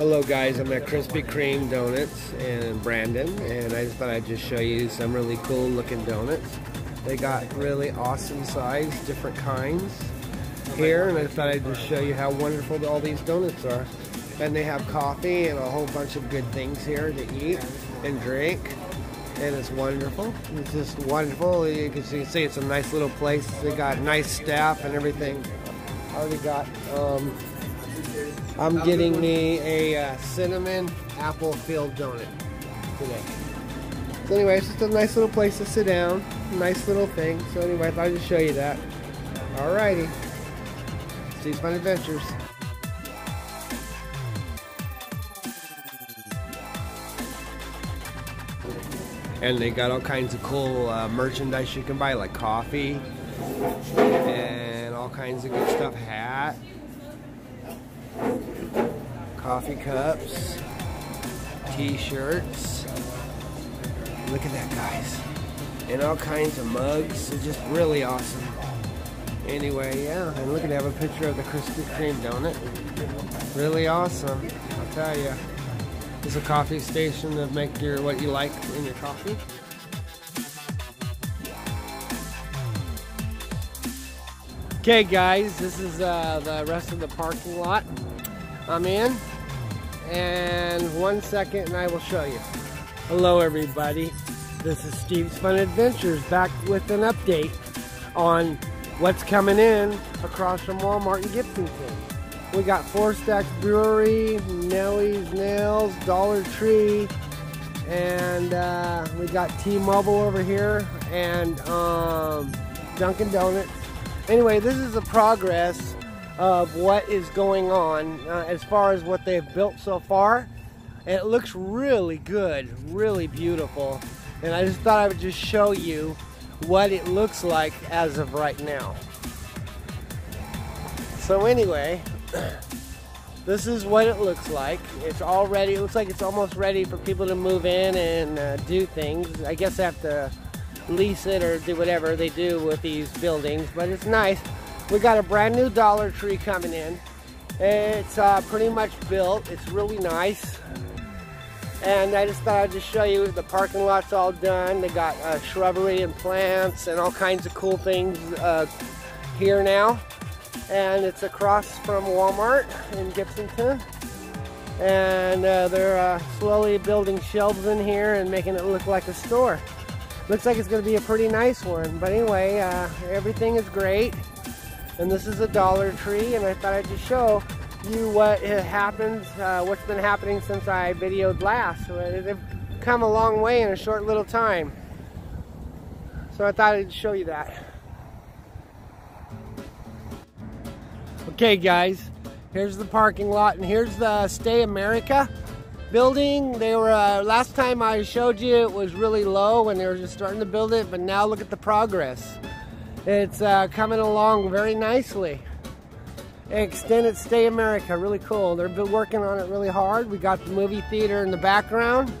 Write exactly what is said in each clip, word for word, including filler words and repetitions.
Hello guys, I'm at Krispy Kreme Donuts and Brandon, and I just thought I'd just show you some really cool looking donuts. They got really awesome size, different kinds here, and I thought I'd just show you how wonderful all these donuts are. And they have coffee and a whole bunch of good things here to eat and drink, and it's wonderful. It's just wonderful. You can see it's a nice little place. They got nice staff and everything. I already got... Um, I'm getting me a uh, cinnamon apple filled donut today. So anyway, it's just a nice little place to sit down. Nice little thing. So anyway, I thought I'd just show you that. Alrighty. Steve's Fun Adventures. And they got all kinds of cool uh, merchandise you can buy, like coffee and all kinds of good stuff. Hat. Coffee cups, t-shirts, look at that guys, and all kinds of mugs. It's just really awesome. Anyway, yeah, and look at that, I have a picture of the Krispy Kreme donut. Really awesome, I'll tell you. It's a coffee station to make your what you like in your coffee. Okay guys, this is uh, the rest of the parking lot. I'm in, and one second and I will show you. Hello everybody, this is Steve's Fun Adventures back with an update on what's coming in across from Walmart and Gibsonton. We got Four Stacks Brewery, Nelly's Nails, Dollar Tree, and uh, we got T-Mobile over here, and um, Dunkin' Donuts. Anyway, this is the progress of what is going on uh, as far as what they've built so far, and it looks really good, really beautiful, and I just thought I would just show you what it looks like as of right now. So anyway, this is what it looks like. It's already, it looks like it's almost ready for people to move in and uh, do things. I guess they have to lease it or do whatever they do with these buildings, but it's nice. We got a brand new Dollar Tree coming in. It's uh, pretty much built. It's really nice. And I just thought I'd just show you the parking lot's all done. They got uh, shrubbery and plants and all kinds of cool things uh, here now. And it's across from Walmart in Gibsonton. And uh, they're uh, slowly building shelves in here and making it look like a store. Looks like it's gonna be a pretty nice one. But anyway, uh, everything is great. And this is a Dollar Tree, and I thought I'd just show you what happens, uh, what's been happening since I videoed last. They've come a long way in a short little time. So I thought I'd show you that. Okay guys, here's the parking lot, and here's the Stay America building. They were, uh, last time I showed you, it was really low and they were just starting to build it, but now look at the progress. It's uh, coming along very nicely. Extended Stay America, really cool. They've been working on it really hard. We got the movie theater in the background.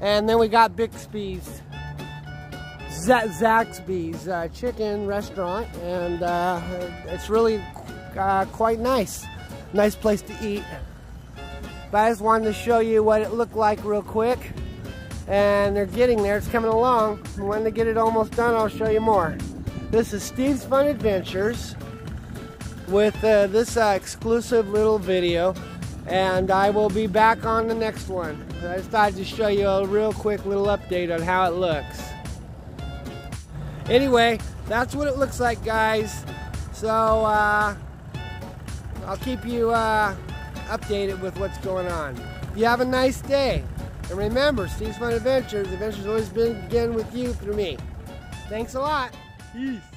And then we got Bixby's, Zaxby's uh, chicken restaurant. And uh, it's really uh, quite nice. Nice place to eat. But I just wanted to show you what it looked like real quick. And they're getting there, it's coming along. When they get it almost done, I'll show you more. This is Steve's Fun Adventures with uh, this uh, exclusive little video, and I will be back on the next one. I just thought I'd just show you a real quick little update on how it looks. Anyway, that's what it looks like, guys. So uh, I'll keep you uh, updated with what's going on. You have a nice day. And remember, Steve's Fun Adventures, adventures always begin with you through me. Thanks a lot. Peace.